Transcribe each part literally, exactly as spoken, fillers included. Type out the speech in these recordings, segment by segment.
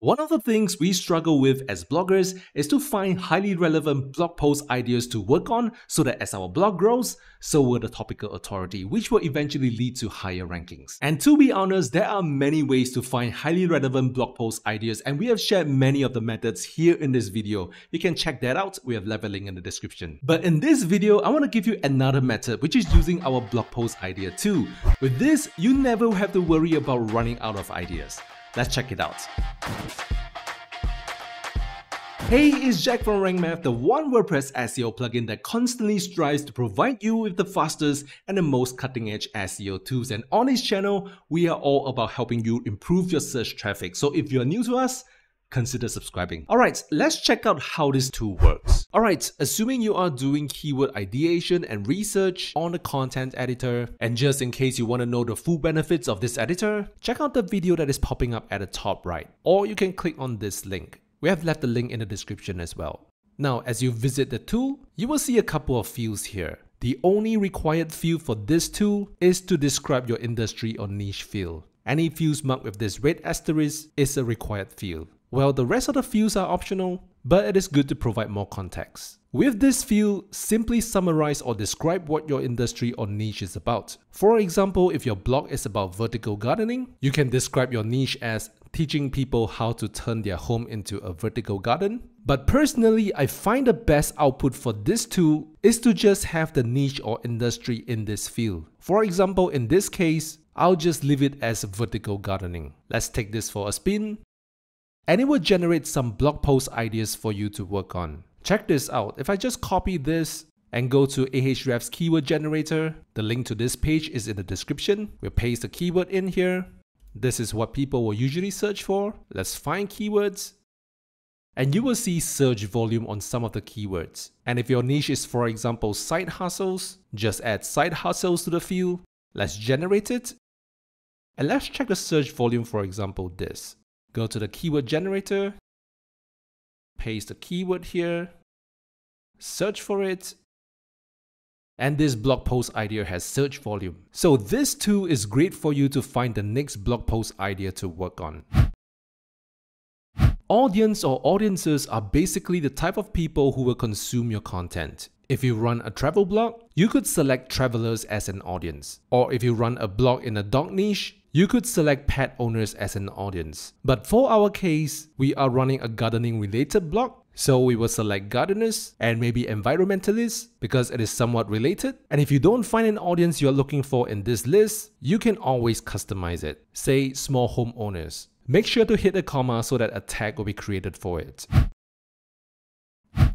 One of the things we struggle with as bloggers is to find highly relevant blog post ideas to work on so that as our blog grows, so will the topical authority, which will eventually lead to higher rankings. And to be honest, there are many ways to find highly relevant blog post ideas, and we have shared many of the methods here in this video. You can check that out. We have left a link in the description. But in this video, I want to give you another method, which is using our blog post idea too. With this, you never have to worry about running out of ideas. Let's check it out. Hey, it's Jack from Rank Math, the one WordPress S E O plugin that constantly strives to provide you with the fastest and the most cutting-edge S E O tools. And on this channel, we are all about helping you improve your search traffic. So if you're new to us, consider subscribing. All right, let's check out how this tool works. All right, assuming you are doing keyword ideation and research on the content editor, and just in case you want to know the full benefits of this editor, check out the video that is popping up at the top right, or you can click on this link. We have left the link in the description as well. Now, as you visit the tool, you will see a couple of fields here. The only required field for this tool is to describe your industry or niche field. Any fields marked with this red asterisk is a required field. Well, the rest of the fields are optional, but it is good to provide more context. With this field, simply summarize or describe what your industry or niche is about. For example, if your blog is about vertical gardening, you can describe your niche as teaching people how to turn their home into a vertical garden. But personally, I find the best output for this tool is to just have the niche or industry in this field. For example, in this case, I'll just leave it as vertical gardening. Let's take this for a spin. And it will generate some blog post ideas for you to work on. Check this out. If I just copy this and go to Ahrefs keyword generator, the link to this page is in the description. We'll paste the keyword in here. This is what people will usually search for. Let's find keywords. And you will see search volume on some of the keywords. And if your niche is, for example, side hustles, just add side hustles to the field. Let's generate it. And let's check the search volume, for example, this. Go to the keyword generator, paste the keyword here, search for it, and this blog post idea has search volume. So this tool is great for you to find the next blog post idea to work on. Audience or audiences are basically the type of people who will consume your content. If you run a travel blog, you could select travelers as an audience. Or if you run a blog in a dog niche, you could select pet owners as an audience. But for our case, we are running a gardening related blog, so we will select gardeners and maybe environmentalists because it is somewhat related. And if you don't find an audience you're looking for in this list, you can always customize it. Say small homeowners. Make sure to hit a comma so that a tag will be created for it.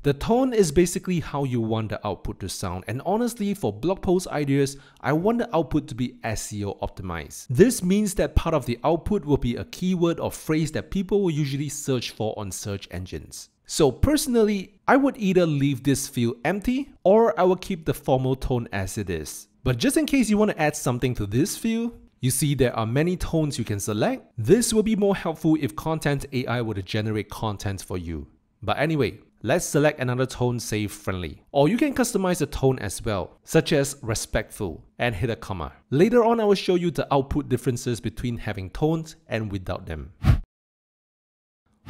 The tone is basically how you want the output to sound, and honestly, for blog post ideas, I want the output to be S E O optimized. This means that part of the output will be a keyword or phrase that people will usually search for on search engines. So personally, I would either leave this field empty or I will keep the formal tone as it is. But just in case you want to add something to this field, you see there are many tones you can select. This will be more helpful if Content A I were to generate content for you. But anyway, let's select another tone, say friendly. Or you can customize the tone as well, such as respectful, and hit a comma. Later on, I will show you the output differences between having tones and without them.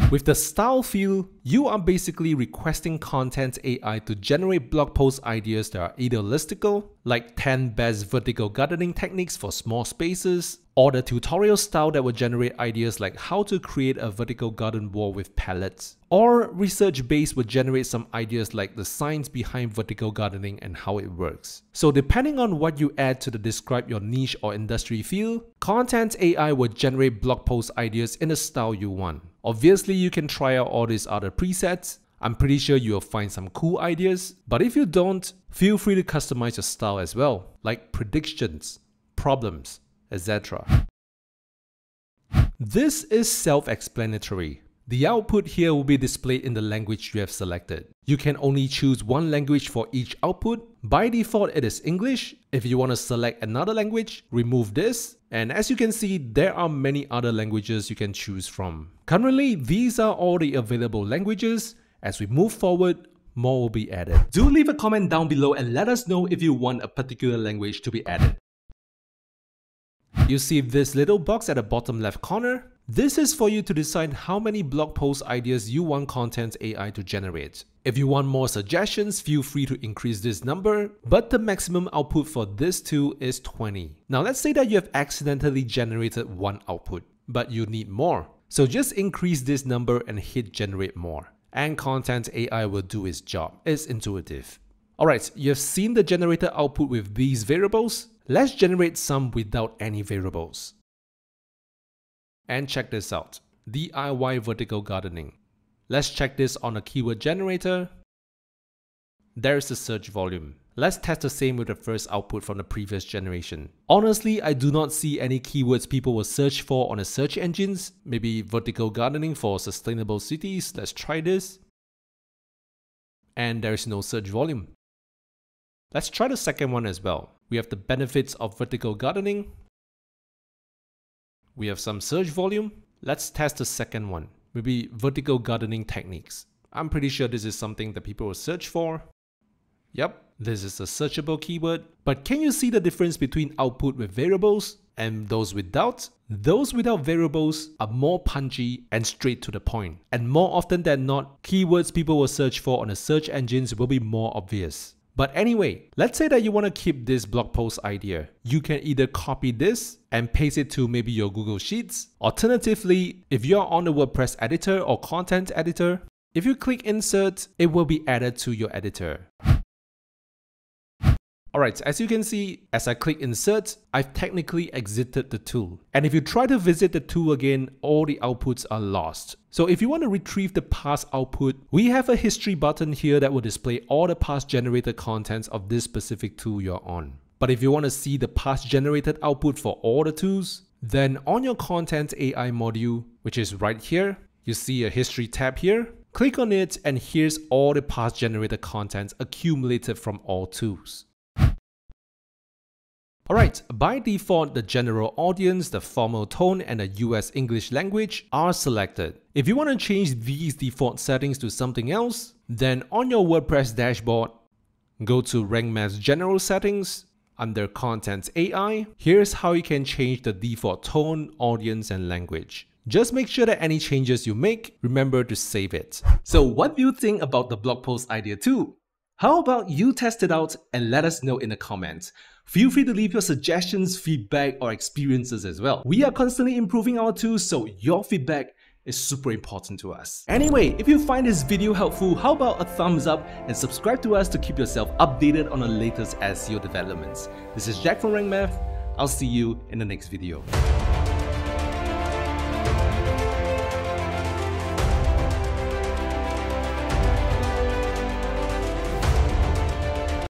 With the style field, you are basically requesting Content A I to generate blog post ideas that are either listicle, like ten best vertical gardening techniques for small spaces, or the tutorial style that will generate ideas like how to create a vertical garden wall with pallets, or research-based will generate some ideas like the science behind vertical gardening and how it works. So depending on what you add to the describe your niche or industry field, Content A I will generate blog post ideas in the style you want. Obviously, you can try out all these other presets. I'm pretty sure you'll find some cool ideas, but if you don't, feel free to customize your style as well, like predictions, problems, et cetera. This is self-explanatory. The output here will be displayed in the language you have selected. You can only choose one language for each output. By default, it is English. If you want to select another language, remove this. And as you can see, there are many other languages you can choose from. Currently, these are all the available languages. As we move forward, more will be added. Do leave a comment down below and let us know if you want a particular language to be added. You see this little box at the bottom left corner? This is for you to decide how many blog post ideas you want Content A I to generate. If you want more suggestions, feel free to increase this number, but the maximum output for this tool is twenty. Now let's say that you have accidentally generated one output, but you need more. So just increase this number and hit generate more. And Content A I will do its job. It's intuitive. Alright, you've seen the generated output with these variables. Let's generate some without any variables. And check this out, D I Y vertical gardening. Let's check this on a keyword generator. There is the search volume. Let's test the same with the first output from the previous generation. Honestly, I do not see any keywords people will search for on the search engines. Maybe vertical gardening for sustainable cities. Let's try this. And there is no search volume. Let's try the second one as well. We have the benefits of vertical gardening. We have some search volume. Let's test the second one. Maybe vertical gardening techniques. I'm pretty sure this is something that people will search for. Yep, this is a searchable keyword. But can you see the difference between output with variables and those without? Those without variables are more punchy and straight to the point. And more often than not, keywords people will search for on the search engines will be more obvious. But anyway, let's say that you want to keep this blog post idea. You can either copy this and paste it to maybe your Google Sheets. Alternatively, if you're on the WordPress editor or content editor, if you click insert, it will be added to your editor. Alright, as you can see, as I click insert, I've technically exited the tool. And if you try to visit the tool again, all the outputs are lost. So if you want to retrieve the past output, we have a history button here that will display all the past generated contents of this specific tool you're on. But if you want to see the past generated output for all the tools, then on your Content A I module, which is right here, you see a history tab here. Click on it and here's all the past generated contents accumulated from all tools. Alright, by default, the general audience, the formal tone, and the U S English language are selected. If you want to change these default settings to something else, then on your WordPress dashboard, go to Rank Math's General Settings, under Content A I, here's how you can change the default tone, audience, and language. Just make sure that any changes you make, remember to save it. So what do you think about the blog post idea too? How about you test it out and let us know in the comments? Feel free to leave your suggestions, feedback, or experiences as well. We are constantly improving our tools, so your feedback is super important to us. Anyway, if you find this video helpful, how about a thumbs up and subscribe to us to keep yourself updated on the latest S E O developments. This is Jack from Rank Math. I'll see you in the next video.